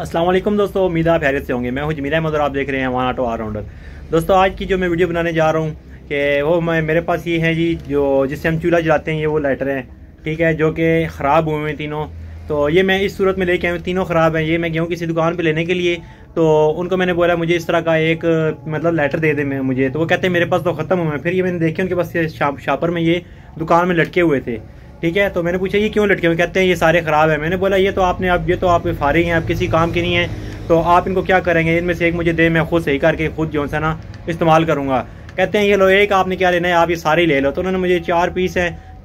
अस्सलाम वालेकुम दोस्तों, उम्मीद आप हैरियत से होंगे। मैं हूं जमीला मज़र, आप देख रहे हैं 102 ऑलराउंडर। दोस्तों, आज की जो मैं वीडियो बनाने जा रहा हूं कि वो मेरे पास ये हैं जी, जो जिससे हम चूल्हा जलाते हैं, ये वो लाइटर हैं, ठीक है, जो कि ख़राब हुए हैं तीनों। तो ये मैं इस सूरत में लेके आया हूँ, तीनों ख़राब हैं। ये मैं गया हूँ किसी दुकान पर लेने के लिए, तो उनको मैंने बोला मुझे इस तरह का एक मतलब लाइटर दे दे मुझे, तो वो कहते हैं मेरे पास तो ख़त्म हुए हैं। फिर ये मैंने देखे उनके पास शॉपर में ये दुकान में लटके हुए थे, ठीक है। तो मैंने पूछा ये क्यों लटके हुए, कहते हैं ये सारे ख़राब है। मैंने बोला ये तो आप फारिग हैं, आप किसी काम के नहीं हैं, तो आप इनको क्या करेंगे, इनमें से एक मुझे दे, मैं खुद सही करके खुद जो है ना इस्तेमाल करूँगा। कहते हैं ये लो एक, आपने क्या लेना है, आप ये सारे ले लो। तो उन्होंने मुझे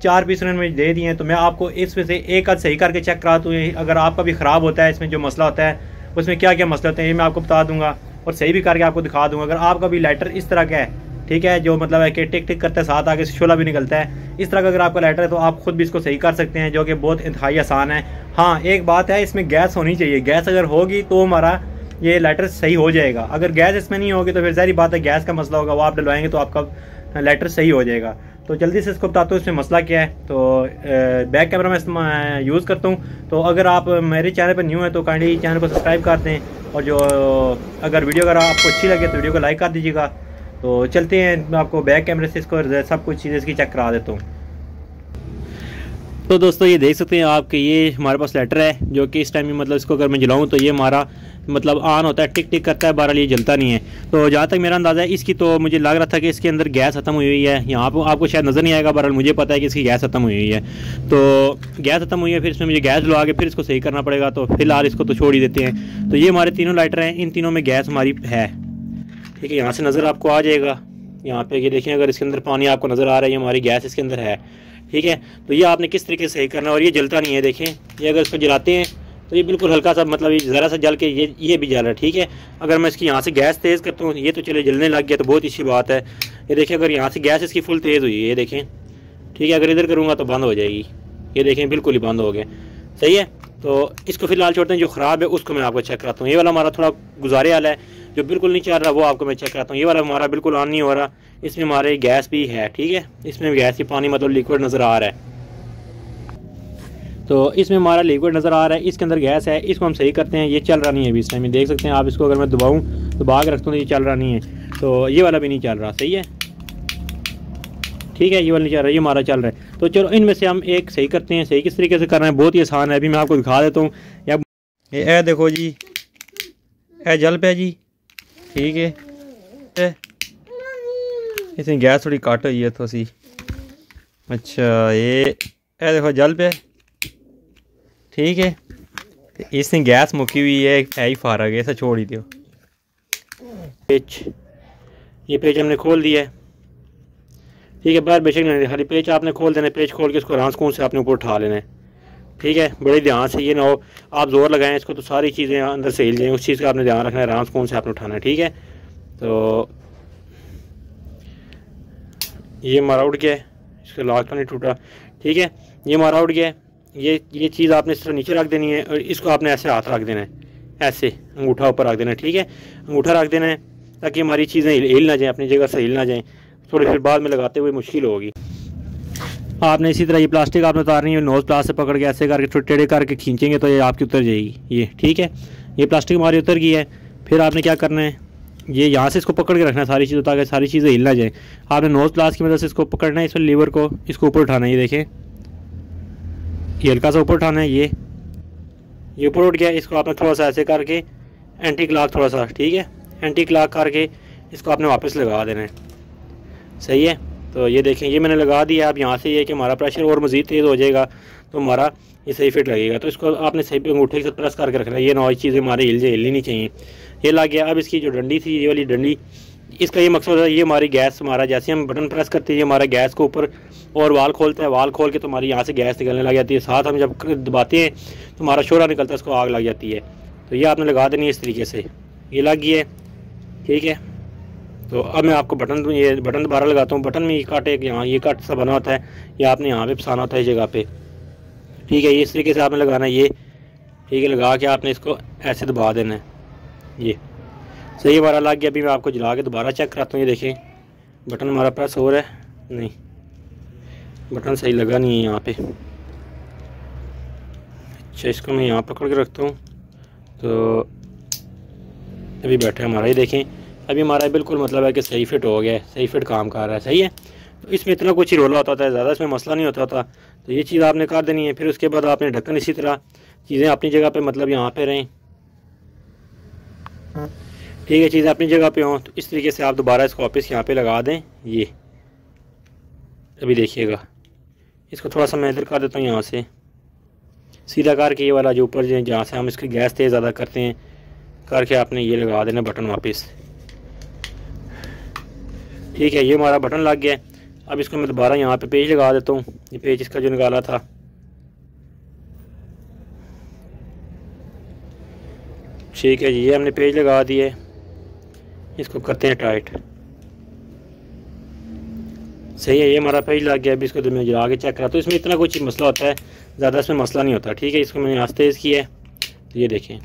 चार पीस उन्होंने मुझे दे दिए हैं। तो मैं आपको इसमें से एक आध सही करके चेक कराता हूँ, अगर आपका भी ख़राब होता है, इसमें जो मसला होता है, उसमें क्या क्या मसला होता है ये मैं आपको बता दूँगा और सही भी करके आपको दिखा दूँगा। अगर आपका भी लाइटर इस तरह का है, ठीक है, जो मतलब है कि टिक टिक करते साथ आगे से शोला भी निकलता है, इस तरह का अगर आपका लाइटर है तो आप खुद भी इसको सही कर सकते हैं, जो कि बहुत इंतहाई आसान है। हाँ, एक बात है, इसमें गैस होनी चाहिए। गैस अगर होगी तो हमारा ये लाइटर सही हो जाएगा। अगर गैस इसमें नहीं होगी तो फिर ज़ाहिर बात है गैस का मसला होगा, वो आप डलवाएंगे तो आपका लाइटर सही हो जाएगा। तो जल्दी से इसको बताता हूँ इसमें मसला क्या है। तो बैक कैमरा मैं यूज़ करता हूँ। तो अगर आप मेरे चैनल पर न्यू हैं तो काइंडली चैनल को सब्सक्राइब कर दें, और जो अगर वीडियो अगर आपको अच्छी लगे तो वीडियो को लाइक कर दीजिएगा। तो चलते हैं, मैं आपको बैक कैमरे से इसको सब कुछ चीज़ें इसकी चेक करा देता हूँ। तो दोस्तों, ये देख सकते हैं आपके ये हमारे पास लाइटर है, जो कि इस टाइम में मतलब इसको अगर मैं जलाऊं तो ये हमारा मतलब ऑन होता है, टिक टिक करता है, बहरहाल ये जलता नहीं है। तो जहाँ तक मेरा अंदाज़ा है इसकी, तो मुझे लग रहा था कि इसके अंदर गैस ख़त्म हुई हुई है। यहाँ पर आपको शायद नज़र नहीं आएगा, बहरहाल मुझे पता है कि इसकी गैस ख़त्म हुई हुई है। तो गैस ख़त्म हुई है, फिर इसमें मुझे गैस लगा के फिर इसको सही करना पड़ेगा। तो फिलहाल इसको तो छोड़ ही देते हैं। तो ये हमारे तीनों लाइटर हैं, इन तीनों में गैस हमारी है, ठीक है। यहाँ से नज़र आपको आ जाएगा, यहाँ पे ये देखें, अगर इसके अंदर पानी आपको नज़र आ रहा है, ये हमारी गैस इसके अंदर है, ठीक है। तो ये आपने किस तरीके से सही करना है, और ये जलता नहीं है। देखें, ये अगर इसको जलाते हैं तो ये बिल्कुल हल्का सा मतलब ये ज़रा सा जल के ये भी जल रहा है, ठीक है। अगर मैं इसकी यहाँ से गैस तेज़ करता हूँ, ये तो चले जलने लग गया, तो बहुत अच्छी बात है। ये देखें, अगर यहाँ से गैस इसकी फुल तेज़ हुई है, ये देखें, ठीक है। अगर इधर करूँगा तो बंद हो जाएगी, ये देखें बिल्कुल ही बंद हो गया, सही है। तो इसको फिलहाल छोड़ते हैं, जो ख़राब है उसको मैं आपको चेक कराता हूँ। ये वाला हमारा थोड़ा गुजारे वाला है, जो बिल्कुल नहीं चल रहा वो आपको मैं चेक कराता हूँ। ये वाला हमारा बिल्कुल ऑन नहीं हो रहा, इसमें हमारे गैस भी है, ठीक है। इसमें गैस ही पानी मतलब लिक्विड नज़र आ रहा है, तो इसमें हमारा लिक्विड नज़र आ रहा है, इसके अंदर गैस है, इसको हम सही करते हैं। ये चल रहा नहीं है अभी, इस टाइम देख सकते हैं आप। इसको अगर मैं दबाऊँ, दबा के रखता हूँ तो ये चल रहा नहीं है। तो ये वाला भी नहीं चल रहा, सही है, ठीक है। ये वाला नहीं चल रहा, ये हमारा चल रहा है। तो चलो इनमें से हम एक सही करते हैं। सही किस तरीके से करना है बहुत ही आसान है, अभी मैं आपको दिखा देता हूँ। ये देखो जी, ए जल पे जी, ठीक है। इसमें गैस थोड़ी घट हुई है, थोड़ी अच्छा। ये देखो जल पे, ठीक है। इसमें गैस मुकी हुई है ही फारग, ऐसा छोड़ ही दियो। पेच, ये पेच हमने खोल दिया है, ठीक है। बाहर बेशक नहीं, खाली पेच आपने खोल देना है। पेच खोल के इसको आराम सुकून से आपने ऊपर उठा लेना है, ठीक है। बड़े ध्यान से, ये ना हो आप जोर लगाएं इसको तो सारी चीज़ें अंदर से हिल जाएँ, उस चीज़ का आपने ध्यान रखना है। आराम सुकून से आपने उठाना है, ठीक है। तो ये हमारा उठ गया है, इसका लॉक नहीं टूटा, ठीक है। ये हमारा उठ गया है। ये चीज़ आपने इस तरह नीचे रख देनी है, और इसको आपने ऐसे हाथ रख देना है, ऐसे अंगूठा ऊपर रख देना है, ठीक है। अंगूठा रख देना है ताकि हमारी चीज़ें हिल ना जाएँ, अपनी जगह से हिल ना जाएँ। थोड़ी फिर बाद में लगाते हुए मुश्किल होगी। आपने इसी तरह ये प्लास्टिक आपने उतारनी है, नोज़ प्लास से पकड़ के ऐसे करके छोटे टेढ़े करके खींचेंगे तो ये आपकी उतर जाएगी, ये, ठीक है। ये प्लास्टिक हमारी उतर गई है। फिर आपने क्या करना है, ये यहाँ से इसको पकड़ के रखना है सारी चीज़, ताकि सारी चीज़ें हिल ना जाएँ। आपने नोज़ प्लास की मदद से इसको पकड़ना है, इसमें लीवर को इसको ऊपर उठाना है। ये देखें, ये हल्का सा ऊपर उठाना है, ये ऊपर उठ गया। इसको आपने थोड़ा सा ऐसे करके एंटी क्लॉक थोड़ा सा, ठीक है, एंटी क्लॉक करके इसको आपने वापस लगा देना है, सही है। तो ये देखें, ये मैंने लगा दिया। अब यहाँ से ये कि हमारा प्रेशर और मज़ीद तेज़ हो जाएगा तो हमारा ये सही फिट लगेगा। तो इसको आपने सही पे अंगूठे के साथ प्रेस करके रखना है, ये नई चीज़ें हमारे हिलनी नहीं चाहिए। ये लग गया। अब इसकी जो डंडी थी, ये वाली डंडी, इसका ये मकसद है, ये हमारी गैस हमारा जैसे हम बटन प्रेस करते हैं, ये हमारा गैस को ऊपर और वाल खोलता है। वाल खोल के तो हमारी यहाँ से गैस निकलने लग जाती है, साथ हम जब दबाते हैं तो हमारा शोरा निकलता है, उसको आग लग जाती है। तो ये आपने लगा देनी है इस तरीके से, ये लग गई है, ठीक है। तो अब मैं आपको बटन दोबारा लगाता हूँ। बटन में ये काट एक, यहाँ ये काट सा बना होता है, ये आपने यहाँ पे फसाना होता है इस जगह पे, ठीक है। ये इस तरीके से आपने लगाना है, ये, ठीक है। लगा के आपने इसको ऐसे दबा देना है, ये सही हमारा लग गया। अभी मैं आपको जला के दोबारा चेक कराता हूँ। ये देखें, बटन हमारा प्रेस हो रहा है, नहीं बटन सही लगा नहीं है यहाँ पर। अच्छा, इसको मैं यहाँ पकड़ के रखता हूँ, तो अभी बैठे हमारा ही देखें, अभी हमारा बिल्कुल मतलब है कि सही फिट हो गया है, सही फिट काम कर रहा है, सही है। तो इसमें इतना कुछ ही रोला होता था, ज़्यादा इसमें मसला नहीं होता था। तो ये चीज़ आपने कर देनी है। फिर उसके बाद आपने ढक्कन, इसी तरह चीज़ें अपनी जगह पे मतलब यहाँ पे रहें, ठीक है, चीज़ें अपनी जगह पे हों। तो इस तरीके से आप दोबारा इसको वापस यहाँ पे लगा दें। ये अभी देखिएगा, इसको थोड़ा सा मैं इधर कर देता हूँ, यहाँ से सीधा करके ये वाला जो ऊपर जहाँ से हम इसकी गैस तेज़ ज़्यादा करते हैं करके आपने ये लगा देना बटन वापस, ठीक है। ये हमारा बटन लग गया। अब इसको मैं दोबारा यहाँ पे पेज लगा देता हूँ, ये पेज इसका जो निकाला था, ठीक है जी, ये हमने पेज लगा दिए। इसको करते हैं टाइट, सही है, ये हमारा पेज लग गया। अब इसको तो मैं जरा आगे चेक करा, तो इसमें इतना कुछ मसला होता है, ज़्यादा इसमें मसला नहीं होता, ठीक है। इसको मैंने आस्ते तेज़ किया है, ये देखें,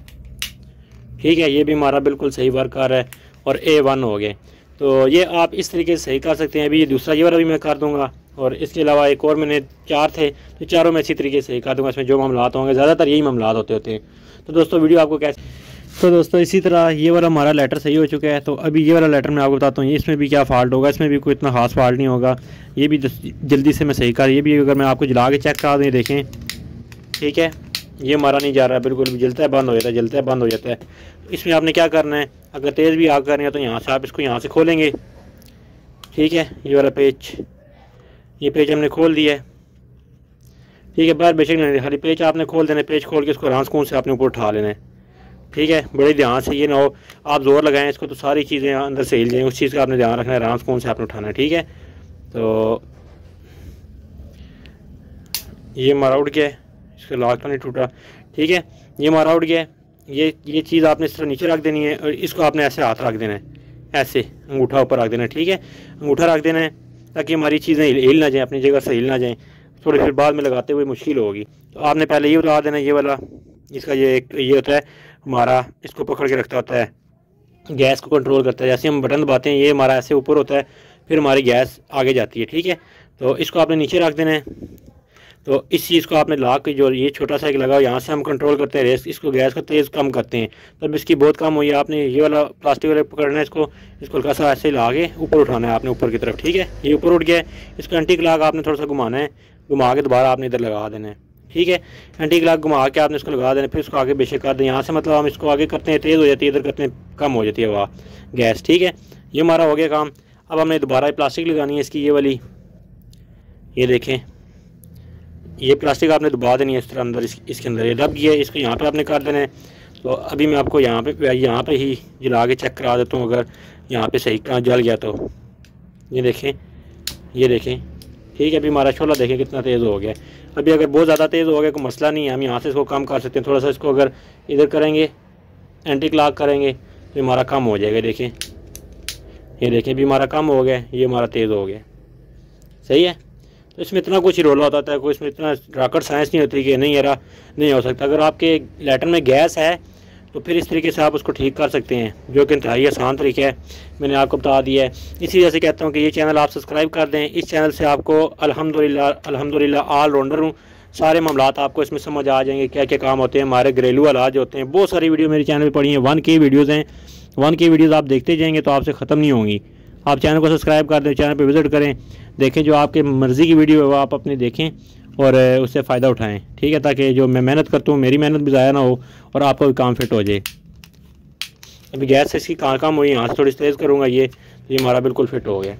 ठीक है, ये भी हमारा बिल्कुल सही वर्क कर रहा है और A1 हो गए। तो ये आप इस तरीके से सही कर सकते हैं। अभी ये दूसरा ये वाला भी मैं कर दूंगा, और इसके अलावा एक और मैंने चार थे, तो चारों में इसी तरीके से सही कर दूंगा। इसमें जो मामलात होंगे ज़्यादातर यही मामलात होते हैं। तो दोस्तों वीडियो आपको कैसे, तो दोस्तों इसी तरह ये वाला हमारा लेटर सही हो चुका है। तो अभी ये वाला लेटर मैं आपको बताता हूँ, इसमें भी क्या फ़ॉल्ट होगा, इसमें भी कोई इतना खास फॉल्ट नहीं होगा। ये भी जल्दी से मैं सही कर, ये भी अगर मैं आपको जला के चेक करा दूँ, देखें, ठीक है, ये हमारा नहीं जा रहा है, बिल्कुल जलता है बंद हो जाता है, जलता है बंद हो जाता है। इसमें आपने क्या करना है, अगर तेज़ भी आग करनी है तो यहाँ से आप इसको यहाँ से खोलेंगे, ठीक है। ये वाला पेच, ये पेच हमने खोल दिया है, ठीक है, बाहर बेशक नहीं, खाली पेच आपने खोल देना है। पेच खोल के इसको आराम सुकून से आपने ऊपर उठा लेना है, ठीक है, बड़े ध्यान से, ये ना हो आप ज़ोर लगाएं इसको तो सारी चीज़ें अंदर से हिल जाएँ, उस चीज़ का आपने ध्यान रखना है, आराम सुकून से आपने उठाना है, ठीक है। तो ये हमारा उठ गया, इसका लास्ट नहीं टूटा, ठीक है, ये हमारा उठ गया। ये चीज़ आपने इस तरह नीचे रख देनी है, और इसको आपने ऐसे हाथ रख देना है, ऐसे अंगूठा ऊपर रख देना है, ठीक है, अंगूठा रख देना है ताकि हमारी चीज़ें हिल ना जाएँ, अपनी जगह से हिल ना जाएँ, थोड़ी फिर बाद में लगाते हुए मुश्किल होगी। तो आपने पहले ये उतार देना है, ये वाला, इसका ये होता है हमारा, इसको पकड़ के रखता होता है, गैस को कंट्रोल करता है। जैसे हम बटन दबाते हैं ये हमारा ऐसे ऊपर होता है, फिर हमारी गैस आगे जाती है, ठीक है। तो इसको आपने नीचे रख देना है। तो इस चीज़ को आपने ला के, जो ये छोटा सा एक लगा, यहाँ से हम कंट्रोल करते हैं रेस, इसको गैस का तेज़ कम करते हैं, तब इसकी बहुत कम हुई है। आपने ये वाला प्लास्टिक वाला पकड़ना है, इसको हल्का सा ऐसे ला के ऊपर उठाना है आपने, ऊपर की तरफ, ठीक है। ये ऊपर उठ गया है, इसको एंटी क्लॉक आपने थोड़ा सा घुमाना है, घुमा के दोबारा आपने इधर लगा देना है, ठीक है, एंटी क्लॉक घुमा के आपने इसको लगा देना है। फिर इसको आगे बेशक कर दें, यहाँ से मतलब हम इसको आगे करते हैं तेज़ हो जाती है, इधर करते हैं कम हो जाती है हवा गैस, ठीक है। ये हमारा हो गया काम। अब हमने दोबारा प्लास्टिक लगानी है इसकी, ये वाली, ये देखें, ये प्लास्टिक आपने दबा देनी है इस तरह अंदर, इसके अंदर ये दब गया है, इसको यहाँ पे आपने कर देना है। तो अभी मैं आपको यहाँ पे ही जला के चेक करा देता हूँ, अगर यहाँ पे सही कहाँ जल गया तो ये देखें, ये देखें, ठीक है। अभी हमारा शोला देखें कितना तेज़ हो गया। अभी अगर बहुत ज़्यादा तेज़ हो गया कोई मसला नहीं है, हम यहाँ से इसको कम कर सकते हैं थोड़ा सा। इसको अगर इधर करेंगे, एंटी क्लॉक करेंगे तो हमारा कम हो जाएगा, देखें, ये देखें, अभी हमारा कम हो गया, ये हमारा तेज़ हो गया, सही है। तो इसमें इतना कुछ रोला होता है, कोई इसमें इतना रॉकेट साइंस नहीं होती कि नहीं यारा नहीं हो सकता। अगर आपके लेटर में गैस है तो फिर इस तरीके से आप उसको ठीक कर सकते हैं, जो कि इंतहाई आसान तरीका है, मैंने आपको बता दिया है। इसी वजह से कहता हूँ कि ये चैनल आप सब्सक्राइब कर दें, इस चैनल से आपको अल्हम्दुलिल्लाह ऑल राउंडर हूँ, सारे मामलात आपको इसमें समझ आ जाएंगे, क्या क्या काम होते हैं, हमारे घरेलू इलाज होते हैं। बहुत सारी वीडियो मेरे चैनल पर पड़ी हैं, 1K वीडियोज़ हैं, 1K वीडियोज़ आप देखते जाएंगे तो आपसे ख़त्म नहीं होंगी। आप चैनल को सब्सक्राइब कर दें, चैनल पर विज़िट करें, देखें, जो आपके मर्ज़ी की वीडियो है वो आप अपने देखें और उससे फ़ायदा उठाएं, ठीक है, ताकि जो मैं मेहनत करता हूँ मेरी मेहनत भी ज़ाया ना हो और आपका भी काम फिट हो जाए। अभी गैस से इसकी काम हुई, यहाँ से थोड़ी तेज़ करूँगा, ये हमारा बिल्कुल फिट हो गया,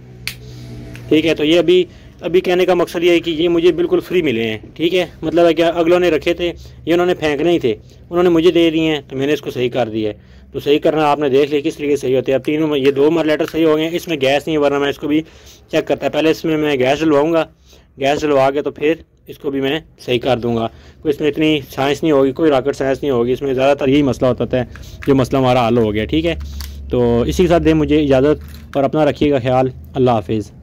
ठीक है। तो ये अभी कहने का मकसद ये है कि ये मुझे बिल्कुल फ्री मिले हैं, ठीक है, मतलब है कि अगलों ने रखे थे, ये उन्होंने फेंकने ही थे, उन्होंने मुझे दे दिए हैं, तो मैंने इसको सही कर दिया है। तो सही करना आपने देख लिया किस तरीके से सही होते हैं। अब तीनों ये दो हमारे लेटर सही हो गए, इसमें गैस नहीं है, वरना मैं इसको भी चेक करता है। पहले इसमें मैं गैस डलवाऊँगा, गैस डलवा के तो फिर इसको भी मैं सही कर दूँगा। कोई इसमें इतनी साइंस नहीं होगी, कोई रॉकेट साइंस नहीं होगी, इसमें ज़्यादातर यही मसला होता है, जो मसला हमारा हल हो गया, ठीक है। तो इसी के साथ मुझे इजाज़त और अपना रखिएगा ख्याल, अल्लाह हाफिज़।